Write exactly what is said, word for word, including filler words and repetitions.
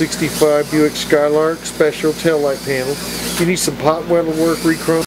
nineteen sixty-five Buick Skylark special taillight panel. You need some pot weld work, re-chrome.